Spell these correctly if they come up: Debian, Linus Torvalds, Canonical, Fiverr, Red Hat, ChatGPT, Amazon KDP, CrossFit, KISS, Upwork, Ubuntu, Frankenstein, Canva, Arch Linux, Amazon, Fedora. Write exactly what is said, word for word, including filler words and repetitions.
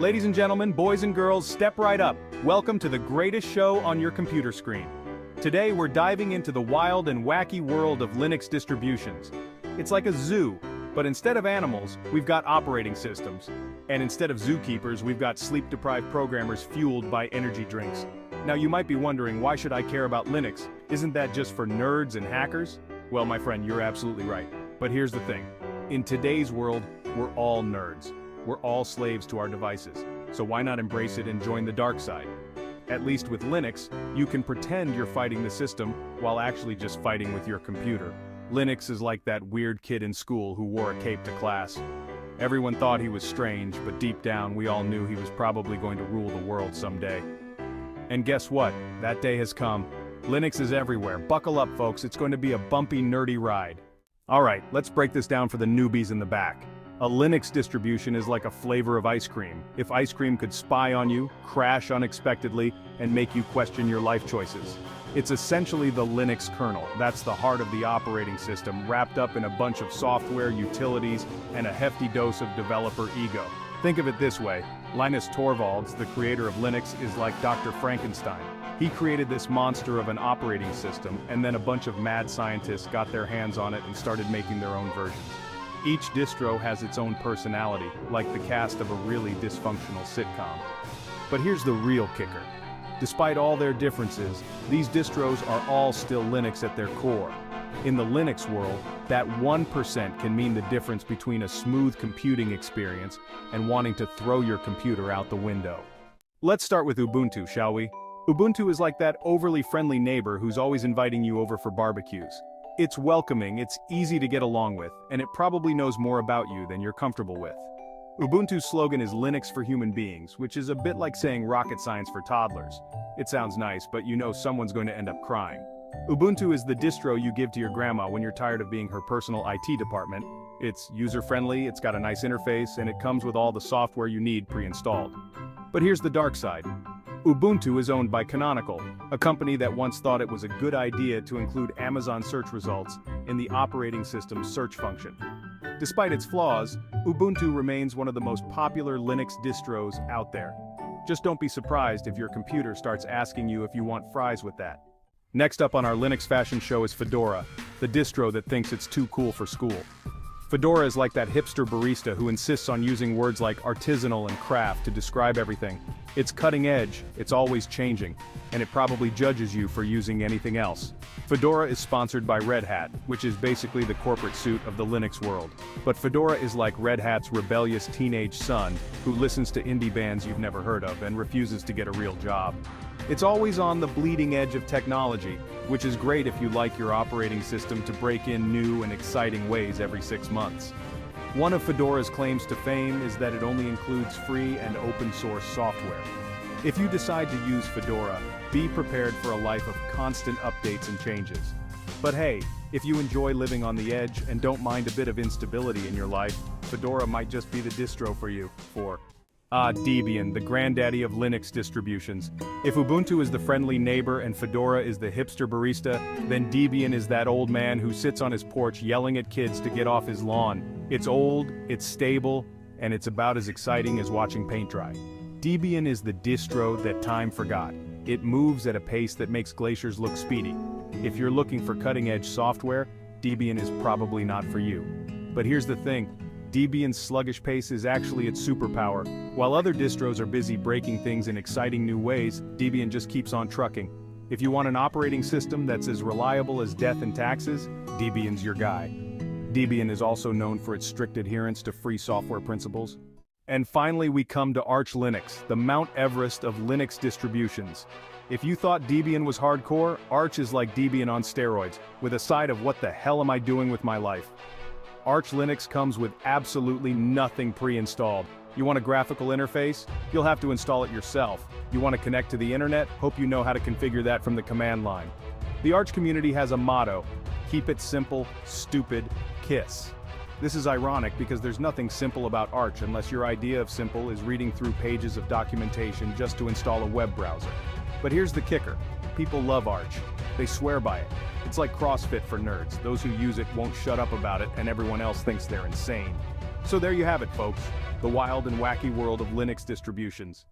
Ladies and gentlemen, boys and girls, step right up. Welcome to the greatest show on your computer screen. Today we're diving into the wild and wacky world of Linux distributions. It's like a zoo, but instead of animals, we've got operating systems. And instead of zookeepers, we've got sleep-deprived programmers fueled by energy drinks. Now you might be wondering, why should I care about Linux? Isn't that just for nerds and hackers? Well, my friend, you're absolutely right. But here's the thing. In today's world, we're all nerds. We're all slaves to our devices, so why not embrace it and join the dark side? At least with Linux, you can pretend you're fighting the system while actually just fighting with your computer. Linux is like that weird kid in school who wore a cape to class. Everyone thought he was strange, but deep down we all knew he was probably going to rule the world someday. And guess what? That day has come. Linux is everywhere. Buckle up, folks, it's going to be a bumpy, nerdy ride. Alright, let's break this down for the newbies in the back. A Linux distribution is like a flavor of ice cream. If ice cream could spy on you, crash unexpectedly, and make you question your life choices. It's essentially the Linux kernel. That's the heart of the operating system, wrapped up in a bunch of software, utilities, and a hefty dose of developer ego. Think of it this way. Linus Torvalds, the creator of Linux, is like Doctor Frankenstein. He created this monster of an operating system, and then a bunch of mad scientists got their hands on it and started making their own versions. Each distro has its own personality, like the cast of a really dysfunctional sitcom. But here's the real kicker. Despite all their differences, these distros are all still Linux at their core. In the Linux world, that one percent can mean the difference between a smooth computing experience and wanting to throw your computer out the window. Let's start with Ubuntu, shall we? Ubuntu is like that overly friendly neighbor who's always inviting you over for barbecues. It's welcoming, it's easy to get along with, and it probably knows more about you than you're comfortable with. Ubuntu's slogan is Linux for human beings, which is a bit like saying rocket science for toddlers. It sounds nice, but you know someone's going to end up crying. Ubuntu is the distro you give to your grandma when you're tired of being her personal I T department. It's user-friendly, it's got a nice interface, and it comes with all the software you need pre-installed. But here's the dark side. Ubuntu is owned by Canonical, a company that once thought it was a good idea to include Amazon search results in the operating system's search function. Despite its flaws, Ubuntu remains one of the most popular Linux distros out there. Just don't be surprised if your computer starts asking you if you want fries with that. Next up on our Linux fashion show is Fedora, the distro that thinks it's too cool for school. Fedora is like that hipster barista who insists on using words like artisanal and craft to describe everything. It's cutting edge, it's always changing, and it probably judges you for using anything else. Fedora is sponsored by Red Hat, which is basically the corporate suit of the Linux world. But Fedora is like Red Hat's rebellious teenage son, who listens to indie bands you've never heard of and refuses to get a real job. It's always on the bleeding edge of technology, which is great if you like your operating system to break in new and exciting ways every six months. One of Fedora's claims to fame is that it only includes free and open source software. If you decide to use Fedora, be prepared for a life of constant updates and changes. But hey, if you enjoy living on the edge and don't mind a bit of instability in your life, Fedora might just be the distro for you. For Ah, Debian, the granddaddy of Linux distributions. If Ubuntu is the friendly neighbor and Fedora is the hipster barista, then Debian is that old man who sits on his porch yelling at kids to get off his lawn. It's old, it's stable, and it's about as exciting as watching paint dry. Debian is the distro that time forgot. It moves at a pace that makes glaciers look speedy. If you're looking for cutting-edge software, Debian is probably not for you. But here's the thing. Debian's sluggish pace is actually its superpower. While other distros are busy breaking things in exciting new ways, Debian just keeps on trucking. If you want an operating system that's as reliable as death and taxes, Debian's your guy. Debian is also known for its strict adherence to free software principles. And finally, we come to Arch Linux, the Mount Everest of Linux distributions. If you thought Debian was hardcore, Arch is like Debian on steroids, with a side of what the hell am I doing with my life? Arch Linux comes with absolutely nothing pre-installed. You want a graphical interface? You'll have to install it yourself. You want to connect to the internet? Hope you know how to configure that from the command line. The Arch community has a motto: keep it simple, stupid, KISS. This is ironic because there's nothing simple about Arch unless your idea of simple is reading through pages of documentation just to install a web browser. But here's the kicker. People love Arch. They swear by it. It's like CrossFit for nerds. Those who use it won't shut up about it, and everyone else thinks they're insane. So there you have it, folks. the wild and wacky world of Linux distributions.